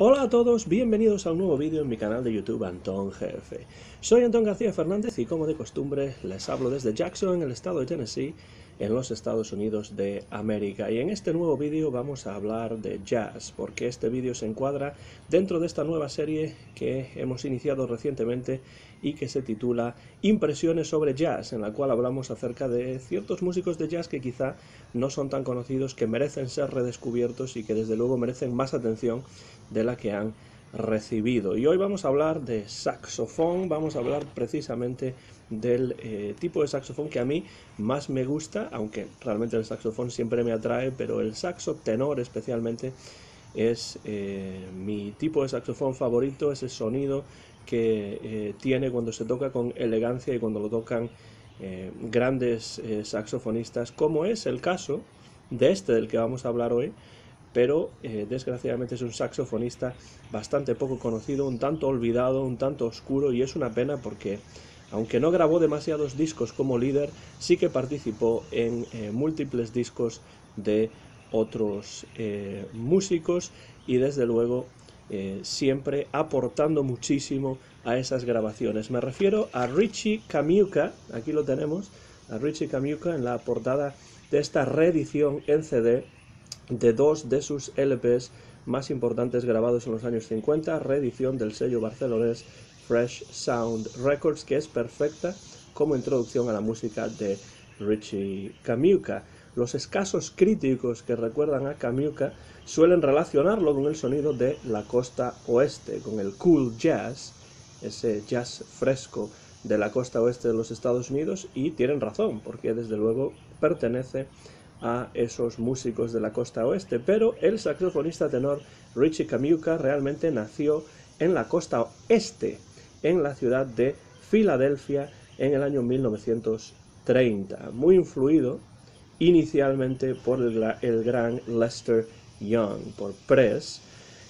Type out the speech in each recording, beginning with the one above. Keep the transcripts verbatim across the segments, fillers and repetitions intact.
Hola a todos, bienvenidos a un nuevo vídeo en mi canal de YouTube Anton G F. Soy Anton García Fernández y como de costumbre les hablo desde Jackson, en el estado de Tennessee, en los Estados Unidos de América. Y en este nuevo vídeo vamos a hablar de jazz, porque este vídeo se encuadra dentro de esta nueva serie que hemos iniciado recientemente y que se titula Impresiones sobre Jazz, en la cual hablamos acerca de ciertos músicos de jazz que quizá no son tan conocidos, que merecen ser redescubiertos y que desde luego merecen más atención de la que han recibido. Y hoy vamos a hablar de saxofón, vamos a hablar precisamente del eh, tipo de saxofón que a mí más me gusta, aunque realmente el saxofón siempre me atrae, pero el saxo tenor especialmente es eh, mi tipo de saxofón favorito, ese sonido que eh, tiene cuando se toca con elegancia y cuando lo tocan eh, grandes eh, saxofonistas, como es el caso de este del que vamos a hablar hoy, pero eh, desgraciadamente es un saxofonista bastante poco conocido, un tanto olvidado, un tanto oscuro, y es una pena porque, aunque no grabó demasiados discos como líder, sí que participó en eh, múltiples discos de otros eh, músicos y desde luego eh, siempre aportando muchísimo a esas grabaciones. Me refiero a Richie Kamuca, aquí lo tenemos, a Richie Kamuca en la portada de esta reedición en C D de dos de sus L Ps más importantes grabados en los años cincuenta, reedición del sello barcelonés Fresh Sound Records, que es perfecta como introducción a la música de Richie Kamuca. Los escasos críticos que recuerdan a Kamuca suelen relacionarlo con el sonido de la costa oeste, con el cool jazz, ese jazz fresco de la costa oeste de los Estados Unidos, y tienen razón, porque desde luego pertenece a esos músicos de la costa oeste, pero el saxofonista tenor Richie Kamuca realmente nació en la costa este, en la ciudad de Filadelfia, en el año mil novecientos treinta, muy influido inicialmente por el, el gran Lester Young, por Press.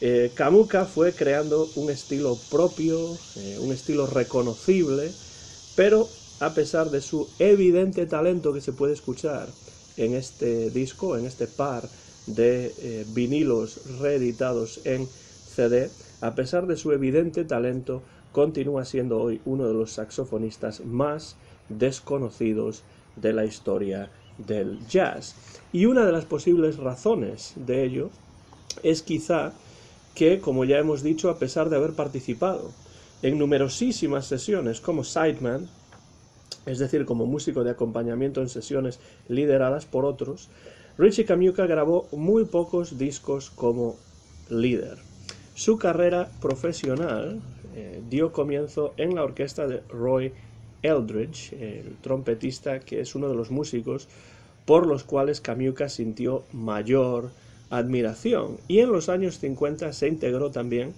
Eh, Kamuca fue creando un estilo propio, eh, un estilo reconocible, pero a pesar de su evidente talento que se puede escuchar en este disco, en este par de eh, vinilos reeditados en C D, a pesar de su evidente talento, continúa siendo hoy uno de los saxofonistas más desconocidos de la historia del jazz. Y una de las posibles razones de ello es quizá que, como ya hemos dicho, a pesar de haber participado en numerosísimas sesiones como sideman, es decir, como músico de acompañamiento en sesiones lideradas por otros, Richie Kamuca grabó muy pocos discos como líder. Su carrera profesional eh, dio comienzo en la orquesta de Roy Eldridge, el trompetista que es uno de los músicos por los cuales Kamuca sintió mayor admiración, y en los años cincuenta se integró también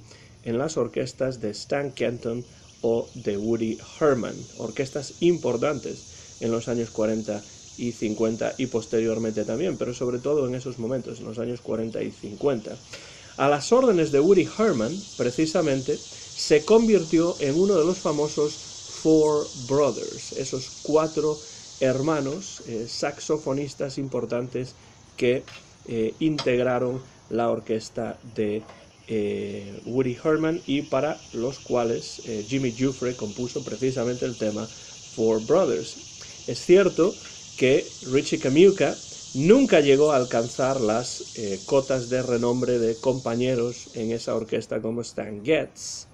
en las orquestas de Stan Kenton o de Woody Herman, orquestas importantes en los años cuarenta y cincuenta y posteriormente también, pero sobre todo en esos momentos, en los años cuarenta y cincuenta. A las órdenes de Woody Herman, precisamente, se convirtió en uno de los famosos Four Brothers, esos cuatro hermanos eh, saxofonistas importantes que eh, integraron la orquesta de Eh, Woody Herman, y para los cuales eh, Jimmy Jufre compuso precisamente el tema Four Brothers. Es cierto que Richie Kamuca nunca llegó a alcanzar las eh, cotas de renombre de compañeros en esa orquesta como Stan Getz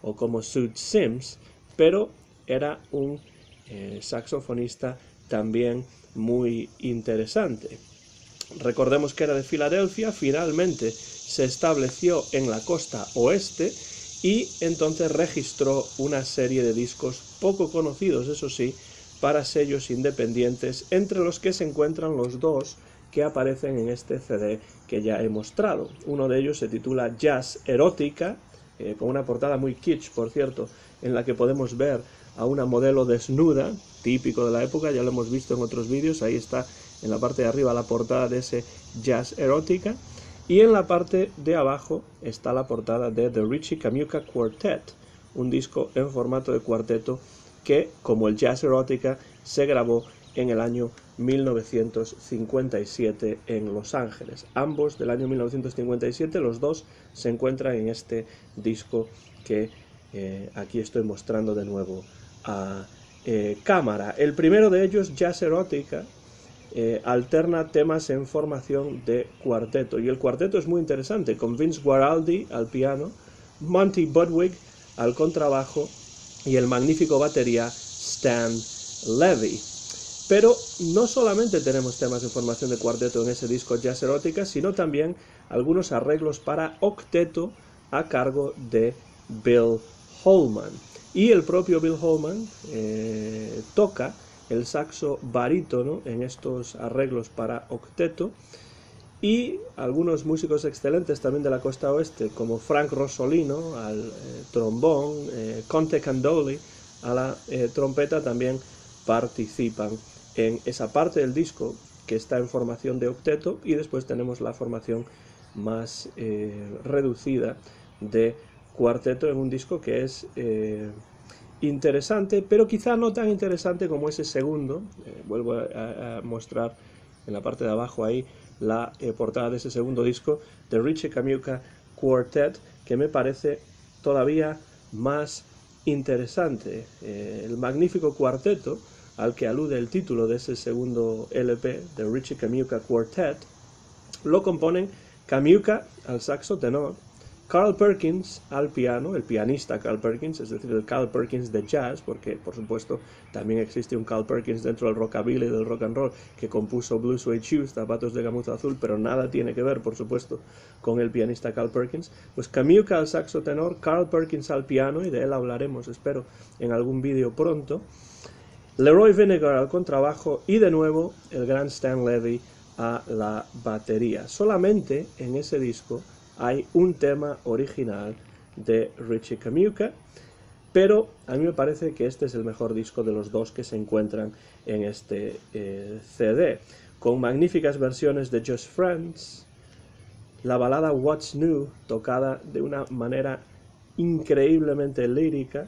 o como Zoot Sims, pero era un eh, saxofonista también muy interesante. Recordemos que era de Filadelfia, finalmente se estableció en la costa oeste y entonces registró una serie de discos poco conocidos, eso sí, para sellos independientes, entre los que se encuentran los dos que aparecen en este C D que ya he mostrado. Uno de ellos se titula Jazz Erótica, eh, con una portada muy kitsch, por cierto, en la que podemos ver a una modelo desnuda, típico de la época, ya lo hemos visto en otros vídeos, ahí está en la parte de arriba la portada de ese Jazz Erótica, y en la parte de abajo está la portada de The Richie Kamuca Quartet, un disco en formato de cuarteto que, como el Jazz Erótica, se grabó en el año mil novecientos cincuenta y siete en Los Ángeles. Ambos del año mil novecientos cincuenta y siete, los dos se encuentran en este disco que eh, aquí estoy mostrando de nuevo a eh, cámara. El primero de ellos, Jazz Erótica, eh, alterna temas en formación de cuarteto, y el cuarteto es muy interesante, con Vince Guaraldi al piano, Monty Budwig al contrabajo y el magnífico batería Stan Levey. Pero no solamente tenemos temas de formación de cuarteto en ese disco Jazz Erótica, sino también algunos arreglos para octeto a cargo de Bill Holman. Y el propio Bill Holman eh, toca el saxo barítono en estos arreglos para octeto. Y algunos músicos excelentes también de la costa oeste, como Frank Rosolino al eh, trombón, eh, Conte Candoli a la eh, trompeta, también participan en esa parte del disco que está en formación de octeto. Y después tenemos la formación más eh, reducida de cuarteto en un disco que es eh, interesante, pero quizá no tan interesante como ese segundo. Eh, vuelvo a, a mostrar en la parte de abajo ahí la eh, portada de ese segundo disco, The Richie Kamuca Quartet, que me parece todavía más interesante. Eh, el magnífico cuarteto al que alude el título de ese segundo L P, The Richie Kamuca Quartet, lo componen Kamuca al saxo tenor, Carl Perkins al piano, el pianista Carl Perkins, es decir, el Carl Perkins de jazz, porque por supuesto también existe un Carl Perkins dentro del rockabilly, del rock and roll, que compuso Blue Suede Shoes, zapatos de gamuza azul, pero nada tiene que ver, por supuesto, con el pianista Carl Perkins. Pues Kamuca al saxo tenor, Carl Perkins al piano, y de él hablaremos, espero, en algún vídeo pronto, Leroy Vinegar al contrabajo y de nuevo el gran Stan Levey a la batería. Solamente en ese disco hay un tema original de Richie Kamuca, pero a mí me parece que este es el mejor disco de los dos que se encuentran en este eh, C D, con magníficas versiones de Just Friends, la balada What's New, tocada de una manera increíblemente lírica,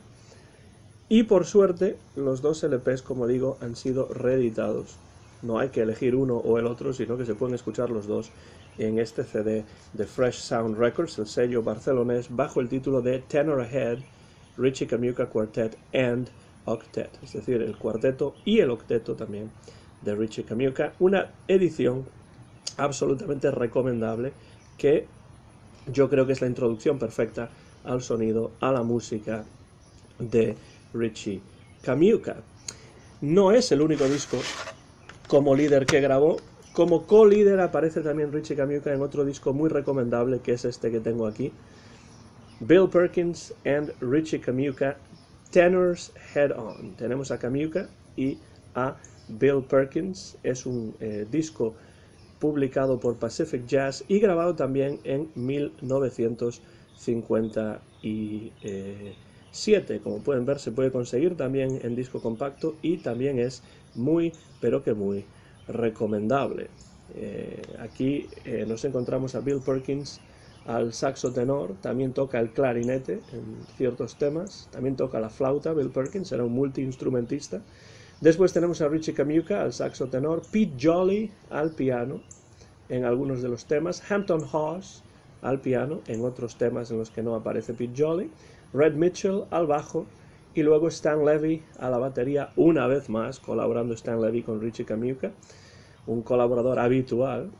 y por suerte los dos L Ps, como digo, han sido reeditados. No hay que elegir uno o el otro, sino que se pueden escuchar los dos en este C D de Fresh Sound Records, el sello barcelonés, bajo el título de Tenor Ahead, Richie Kamuca Quartet and Octet, es decir, el cuarteto y el octeto también de Richie Kamuca. Una edición absolutamente recomendable que yo creo que es la introducción perfecta al sonido, a la música de Richie Kamuca. No es el único disco como líder que grabó. Como co-líder aparece también Richie Kamuca en otro disco muy recomendable, que es este que tengo aquí, Bill Perkins and Richie Kamuca, Tenors Head On. Tenemos a Kamuca y a Bill Perkins. Es un eh, disco publicado por Pacific Jazz y grabado también en mil novecientos cincuenta y siete. Como pueden ver, se puede conseguir también en disco compacto y también es muy, pero que muy recomendable. Eh, aquí eh, nos encontramos a Bill Perkins al saxo tenor, también toca el clarinete en ciertos temas, también toca la flauta. Bill Perkins era un multiinstrumentista. Después tenemos a Richie Kamuca al saxo tenor, Pete Jolly al piano en algunos de los temas, Hampton Hawes al piano en otros temas en los que no aparece Pete Jolly, Red Mitchell al bajo, y luego Stan Levey a la batería, una vez más colaborando Stan Levey con Richie Kamuca, un colaborador habitual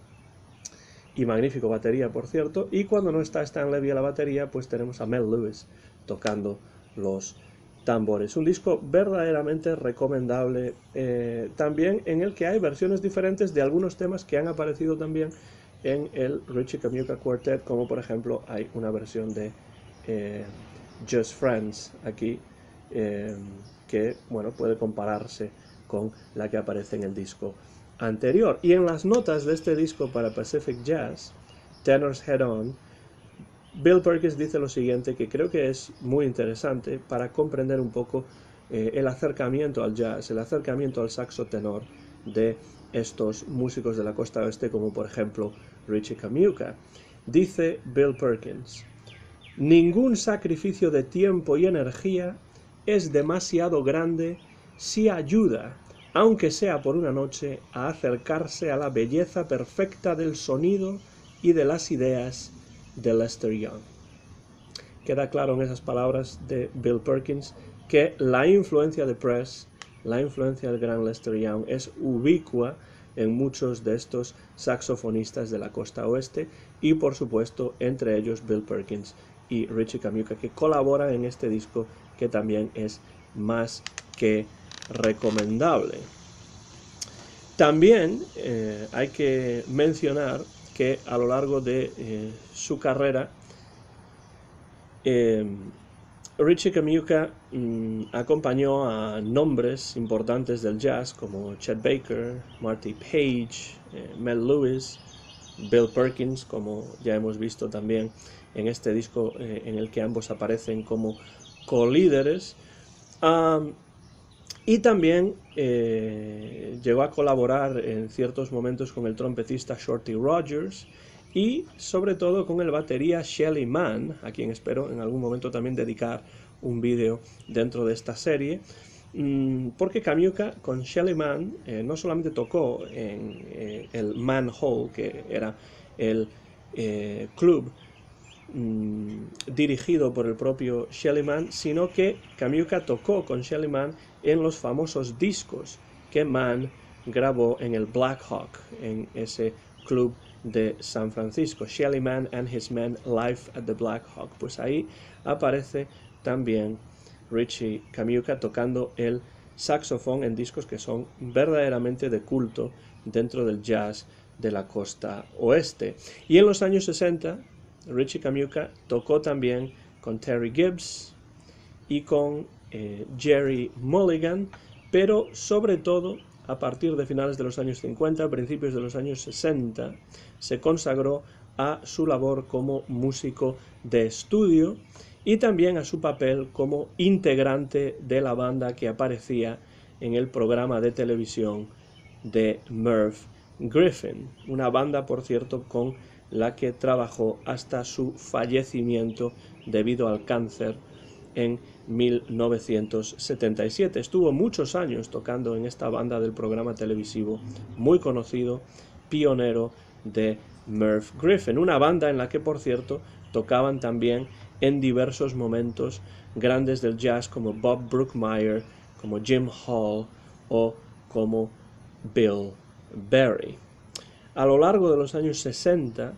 y magnífico batería, por cierto. Y cuando no está Stan Levey a la batería, pues tenemos a Mel Lewis tocando los tambores. Un disco verdaderamente recomendable, eh, también en el que hay versiones diferentes de algunos temas que han aparecido también en el Richie Kamuca Quartet, como por ejemplo hay una versión de eh, Just Friends aquí, Eh, que bueno, puede compararse con la que aparece en el disco anterior. Y en las notas de este disco para Pacific Jazz, Tenors Head On, Bill Perkins dice lo siguiente, que creo que es muy interesante para comprender un poco eh, el acercamiento al jazz, el acercamiento al saxo tenor de estos músicos de la costa oeste, como por ejemplo Richie Kamuca. Dice Bill Perkins: ningún sacrificio de tiempo y energía es demasiado grande si ayuda aunque sea por una noche, a acercarse a la belleza perfecta del sonido y de las ideas de Lester Young. Queda claro en esas palabras de Bill Perkins que la influencia de Press, la influencia del gran Lester Young, es ubicua en muchos de estos saxofonistas de la costa oeste y, por supuesto, entre ellos Bill Perkins y Richie Kamuca, que colaboran en este disco que también es más que recomendable. También eh, hay que mencionar que a lo largo de eh, su carrera, eh, Richie Kamuca mmm, acompañó a nombres importantes del jazz como Chet Baker, Marty Page, eh, Mel Lewis, Bill Perkins, como ya hemos visto también en este disco eh, en el que ambos aparecen como colíderes. Um, y también eh, llegó a colaborar en ciertos momentos con el trompetista Shorty Rogers y sobre todo con el batería Shelly Mann, a quien espero en algún momento también dedicar un vídeo dentro de esta serie, porque Kamuca con Shelly Mann eh, no solamente tocó en eh, el Mann Hall, que era el eh, club mm, dirigido por el propio Shelly Mann, sino que Kamuca tocó con Shelly Mann en los famosos discos que Mann grabó en el Black Hawk, en ese club de San Francisco, Shelly Mann and His Men Live at the Black Hawk. Pues ahí aparece también Richie Kamuca tocando el saxofón en discos que son verdaderamente de culto dentro del jazz de la costa oeste. Y en los años sesenta, Richie Kamuca tocó también con Terry Gibbs y con eh, Jerry Mulligan, pero sobre todo a partir de finales de los años cincuenta, principios de los años sesenta, se consagró a su labor como músico de estudio y también a su papel como integrante de la banda que aparecía en el programa de televisión de Merv Griffin, una banda, por cierto, con la que trabajó hasta su fallecimiento debido al cáncer en mil novecientos setenta y siete. Estuvo muchos años tocando en esta banda del programa televisivo muy conocido, pionero, de Merv Griffin, una banda en la que, por cierto, tocaban también en diversos momentos grandes del jazz como Bob Brookmeyer, como Jim Hall o como Bill Berry. A lo largo de los años sesenta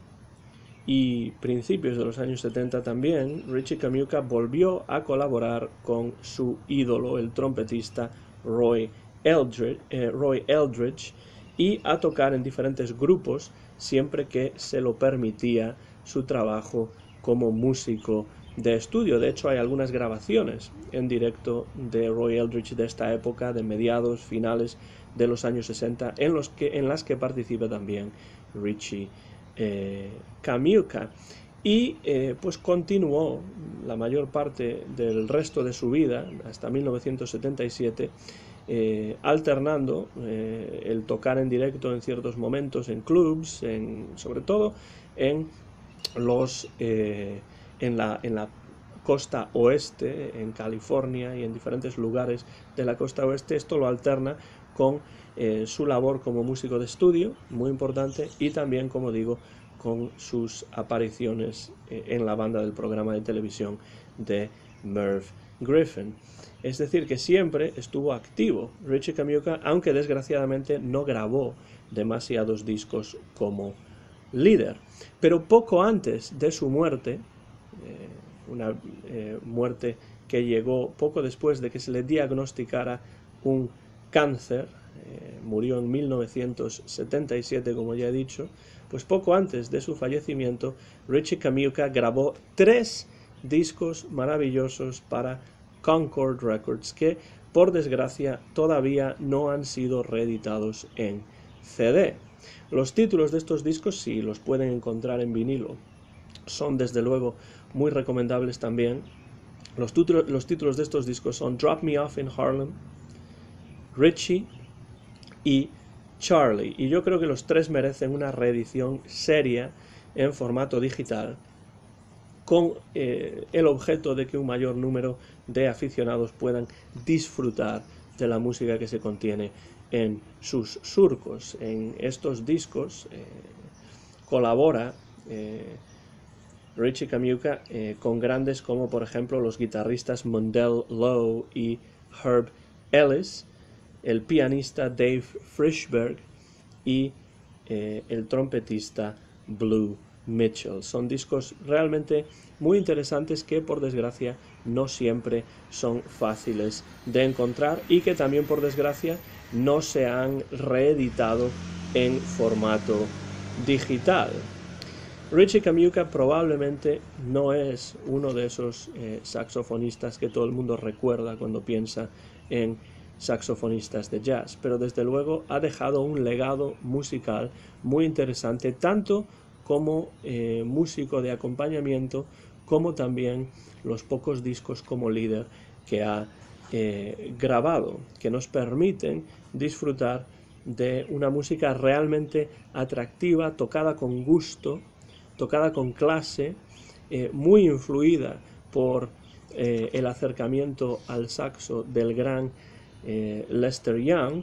y principios de los años setenta también, Richie Kamuca volvió a colaborar con su ídolo, el trompetista Roy Eldridge, eh, Roy Eldridge, y a tocar en diferentes grupos siempre que se lo permitía su trabajo como músico de estudio. De hecho, hay algunas grabaciones en directo de Roy Eldridge de esta época, de mediados, finales de los años sesenta, en, los que, en las que participa también Richie eh, Kamuca. Y eh, pues continuó la mayor parte del resto de su vida, hasta mil novecientos setenta y siete, Eh, alternando eh, el tocar en directo en ciertos momentos en clubs, en, sobre todo en los eh, en, la, en la costa oeste, en California y en diferentes lugares de la costa oeste. Esto lo alterna con eh, su labor como músico de estudio, muy importante, y también, como digo, con sus apariciones eh, en la banda del programa de televisión de Merv Griffin. Es decir, que siempre estuvo activo Richie Kamuca, aunque desgraciadamente no grabó demasiados discos como líder. Pero poco antes de su muerte, eh, una eh, muerte que llegó poco después de que se le diagnosticara un cáncer, eh, murió en mil novecientos setenta y siete, como ya he dicho, pues poco antes de su fallecimiento, Richie Kamuca grabó tres discos maravillosos para Concord Records, que por desgracia todavía no han sido reeditados en C D. Los títulos de estos discos sí los pueden encontrar en vinilo, son desde luego muy recomendables también. Los, título, los títulos de estos discos son Drop Me Off in Harlem, Richie y Charlie, y yo creo que los tres merecen una reedición seria en formato digital, con eh, el objeto de que un mayor número de aficionados puedan disfrutar de la música que se contiene en sus surcos. En estos discos eh, colabora eh, Richie Kamuca eh, con grandes como por ejemplo los guitarristas Mundell Lowe y Herb Ellis, el pianista Dave Frischberg y eh, el trompetista Blue Mitchell. Son discos realmente muy interesantes que por desgracia no siempre son fáciles de encontrar y que también por desgracia no se han reeditado en formato digital. Richie Kamuca probablemente no es uno de esos eh, saxofonistas que todo el mundo recuerda cuando piensa en saxofonistas de jazz, pero desde luego ha dejado un legado musical muy interesante, tanto como eh, músico de acompañamiento, como también los pocos discos como líder que ha eh, grabado, que nos permiten disfrutar de una música realmente atractiva, tocada con gusto, tocada con clase, eh, muy influida por eh, el acercamiento al saxo del gran eh, Lester Young.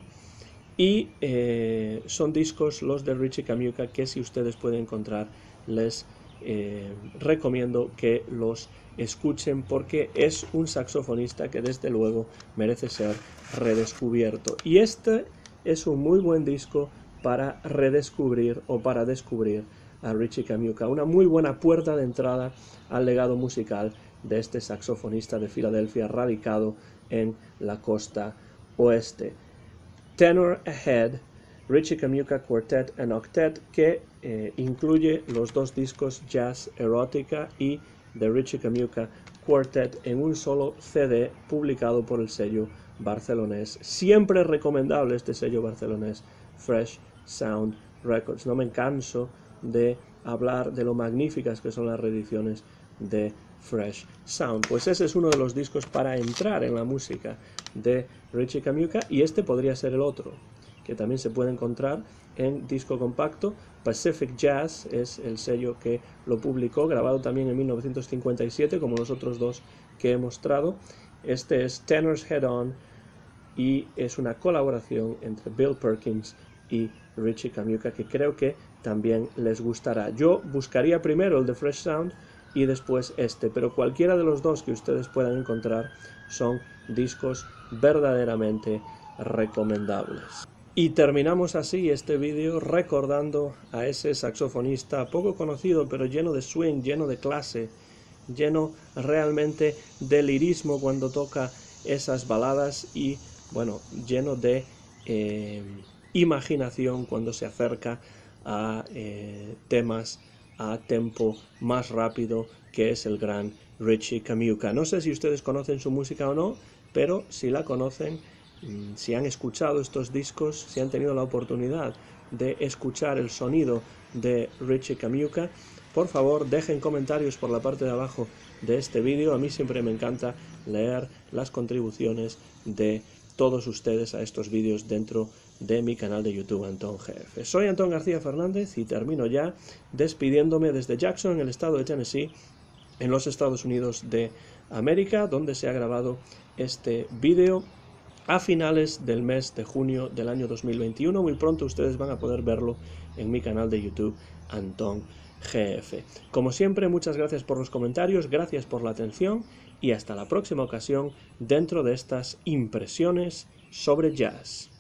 Y eh, son discos los de Richie Kamuca que si ustedes pueden encontrar les eh, recomiendo que los escuchen, porque es un saxofonista que desde luego merece ser redescubierto. Y este es un muy buen disco para redescubrir o para descubrir a Richie Kamuca, una muy buena puerta de entrada al legado musical de este saxofonista de Filadelfia radicado en la costa oeste. Tenor Ahead, Richie Kamuca Quartet and Octet, que eh, incluye los dos discos Jazz Erótica y The Richie Kamuca Quartet en un solo C D publicado por el sello barcelonés, siempre recomendable este sello barcelonés, Fresh Sound Records. No me canso de hablar de lo magníficas que son las reediciones de Fresh Sound. Pues ese es uno de los discos para entrar en la música de Richie Kamuca, y este podría ser el otro, que también se puede encontrar en disco compacto. Pacific Jazz es el sello que lo publicó, grabado también en mil novecientos cincuenta y siete, como los otros dos que he mostrado. Este es Tenors Head On, y es una colaboración entre Bill Perkins y Richie Kamuca, que creo que también les gustará. Yo buscaría primero el de Fresh Sound y después este, pero cualquiera de los dos que ustedes puedan encontrar son discos verdaderamente recomendables. Y terminamos así este vídeo recordando a ese saxofonista poco conocido, pero lleno de swing, lleno de clase, lleno realmente de lirismo cuando toca esas baladas y, bueno, lleno de eh, imaginación cuando se acerca a eh, temas a tempo más rápido, que es el gran Richie Kamuca. No sé si ustedes conocen su música o no, pero si la conocen, si han escuchado estos discos, si han tenido la oportunidad de escuchar el sonido de Richie Kamuca, por favor dejen comentarios por la parte de abajo de este vídeo. A mí siempre me encanta leer las contribuciones de todos ustedes a estos vídeos dentro de mi canal de YouTube Anton G F. Soy Anton García Fernández y termino ya despidiéndome desde Jackson, en el estado de Tennessee, en los Estados Unidos de América, donde se ha grabado este vídeo a finales del mes de junio del año dos mil veintiuno. Muy pronto ustedes van a poder verlo en mi canal de YouTube Anton G F. Como siempre, muchas gracias por los comentarios, gracias por la atención y hasta la próxima ocasión dentro de estas Impresiones sobre Jazz.